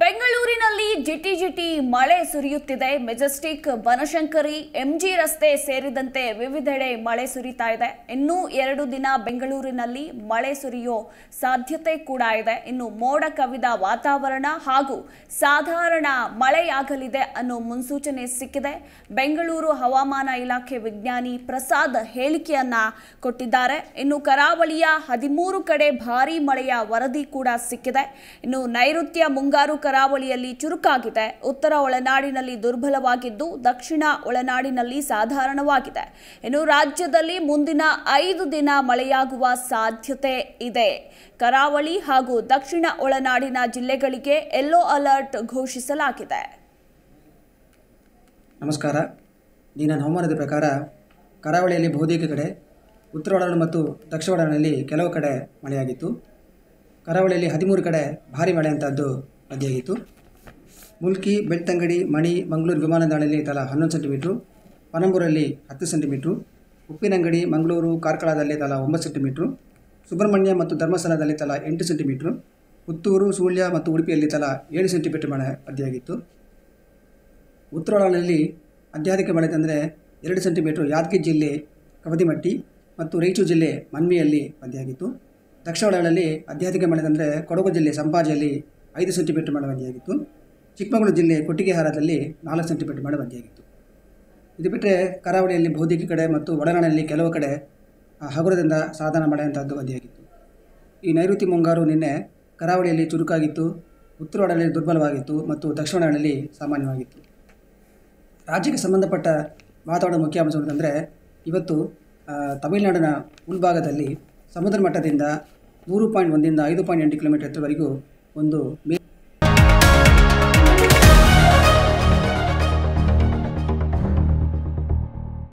ಬೆಂಗಳೂರಿನಲ್ಲಿ ಜಿಟಿಜಿಟಿ ಮಳೆ ಸುರಿಯುತ್ತಿದೆ. ಮೆಜೆಸ್ಟಿಕ್, ಬನಶಂಕರಿ, ಎಂಜಿ ರಸ್ತೆ ಸೇರಿದಂತೆ ವಿವಿಧೆಡೆ ಮಳೆ ಸುರಿತಾ ಇದೆ. ಇನ್ನೂ 2 ದಿನ ಬೆಂಗಳೂರಿನಲ್ಲಿ ಮಳೆ ಸುರಿಯೋ ಸಾಧ್ಯತೆ ಕೂಡ ಇದೆ. ಇನ್ನು ಮೋಡ ಕವಿದ ವಾತಾವರಣ ಹಾಗೂ ಸಾಧಾರಣ ಮಳೆಯಾಗಲಿದೆ ಅನ್ನೋ ಮುನ್ಸೂಚನೆ ಸಿಕ್ಕಿದೆ. ಬೆಂಗಳೂರು ಹವಾಮಾನ ಇಲಾಖೆ ವಿಜ್ಞಾನಿ ಪ್ರಸಾದ್ ಹೇಳಿಕೆಯನ್ನ ಕೊಟ್ಟಿದ್ದಾರೆ. ಇನ್ನು ಕರಾವಳಿಯ 13 ಕಡೆ ಭಾರೀ ಮಳೆಯ ವರದಿ ಕೂಡ ಸಿಕ್ಕಿದೆ. ಇನ್ನು ನೈಋತ್ಯ ಮುಂಗಾರು ಕರಾವಳಿಯಲ್ಲಿ ಚುರುಕಾಗಿದೆ. ಉತ್ತರ ಒಳನಾಡಿನಲ್ಲಿ ದುರ್ಬಲವಾಗಿದ್ದು ದಕ್ಷಿಣ ಒಳನಾಡಿನಲ್ಲಿ ಸಾಧಾರಣವಾಗಿದೆ. ಇನ್ನು ರಾಜ್ಯದಲ್ಲಿ ಮುಂದಿನ 5 ದಿನ ಮಳೆಯಾಗುವ ಸಾಧ್ಯತೆ ಇದೆ. ಕರಾವಳಿ ಹಾಗೂ ದಕ್ಷಿಣ ಒಳನಾಡಿನ ಜಿಲ್ಲೆಗಳಿಗೆ ಯೆಲ್ಲೋ ಅಲರ್ಟ್ ಘೋಷಿಸಲಾಗಿದೆ. ನಮಸ್ಕಾರ. ದಿನ ಹವಾಮಾನದ ಪ್ರಕಾರ ಕರಾವಳಿಯಲ್ಲಿ ಬಹುತೇಕ ಕಡೆ, ಉತ್ತರ ಒಳನಾಡು ಮತ್ತು ದಕ್ಷಿಣ ಒಳನಾಡಿನಲ್ಲಿ ಕೆಲವು ಕಡೆ ಮಳೆಯಾಗಿತ್ತು. ಕರಾವಳಿಯಲ್ಲಿ 13 ಕಡೆ ಭಾರೀ ಮಳೆ ಅಂತದ್ದು ವರದಿಯಾಗಿತ್ತು. ಮುಲ್ಕಿ, ಬೆಳ್ತಂಗಡಿ, ಮಣಿ, ಮಂಗಳೂರು ವಿಮಾನ ನಿಲ್ದಾಣದಲ್ಲಿ ತಲಾ 11 ಸೆಂಟಿಮೀಟ್ರು, ಪನಂಬೂರಲ್ಲಿ 10 ಸೆಂಟಿಮೀಟ್ರು, ಉಪ್ಪಿನಂಗಡಿ, ಮಂಗಳೂರು, ಕಾರ್ಕಳದಲ್ಲಿ ತಲಾ 9 ಸೆಂಟಿಮೀಟ್ರು, ಸುಬ್ರಹ್ಮಣ್ಯ ಮತ್ತು ಧರ್ಮಸ್ಥಳದಲ್ಲಿ ತಲಾ 8 ಸೆಂಟಿಮೀಟ್ರು, ಪುತ್ತೂರು, ಸುಳ್ಯ ಮತ್ತು ಉಡುಪಿಯಲ್ಲಿ ತಲಾ 7 ಸೆಂಟಿಮೀಟ್ರ್ ಮಳೆ ವರದಿಯಾಗಿತ್ತು. ಉತ್ತರ ಒಳನಾಡಿನಲ್ಲಿ ಅತ್ಯಧಿಕ ಮಳೆ ತಂದರೆ 2 ಸೆಂಟಿಮೀಟ್ರು ಯಾದಗಿರಿ ಜಿಲ್ಲೆ ಕವದಿಮಟ್ಟಿ ಮತ್ತು ರಾಯಚೂರು ಜಿಲ್ಲೆ ಮನ್ವಿಯಲ್ಲಿ ವರದಿಯಾಗಿತ್ತು. ದಕ್ಷಿಣ ಒಳನಾಡಿನಲ್ಲಿ ಅತ್ಯಧಿಕ ಮಳೆ ಅಂದರೆ ಕೊಡಗು ಜಿಲ್ಲೆ ಸಂಪಾಜಿಯಲ್ಲಿ 5 ಸೆಂಟಿಮೀಟರ್ ಮಳೆ ವರದಿಯಾಗಿತ್ತು. ಚಿಕ್ಕಮಗಳೂರು ಜಿಲ್ಲೆ ಕೊಟ್ಟಿಗೆಹಾರದಲ್ಲಿ 4 ಸೆಂಟಿಮೀಟರ್ ಮಳೆ ವರದಿಯಾಗಿತ್ತು. ಇದು ಬಿಟ್ಟರೆ ಕರಾವಳಿಯಲ್ಲಿ ಬಹುತೇಕ ಕಡೆ ಮತ್ತು ಒಳನಾಡಿನಲ್ಲಿ ಕೆಲವು ಕಡೆ ಹಗುರದಿಂದ ಸಾಧಾರಣ ಮಳೆ ಅಂತದ್ದು ವರದಿಯಾಗಿತ್ತು. ಈ ನೈಋತ್ಯ ಮುಂಗಾರು ನಿನ್ನೆ ಕರಾವಳಿಯಲ್ಲಿ ಚುರುಕಾಗಿತ್ತು, ಉತ್ತರ ಒಳನಾಡಿನಲ್ಲಿ ದುರ್ಬಲವಾಗಿತ್ತು ಮತ್ತು ದಕ್ಷಿಣ ಒಳನಾಡಿನಲ್ಲಿ ಸಾಮಾನ್ಯವಾಗಿತ್ತು. ರಾಜ್ಯಕ್ಕೆ ಸಂಬಂಧಪಟ್ಟ ವಾತಾವರಣ ಮುಖ್ಯ ಅಂಶಗಳು ಅಂದರೆ ಇವತ್ತು ತಮಿಳುನಾಡಿನ ಉಲ್ಭಾಗದಲ್ಲಿ ಸಮುದ್ರ ಮಟ್ಟದಿಂದ 3.1 ರಿಂದ 5.8 ಕಿಲೋಮೀಟರ್ ಎತ್ತರವರೆಗೂ ಒಂದು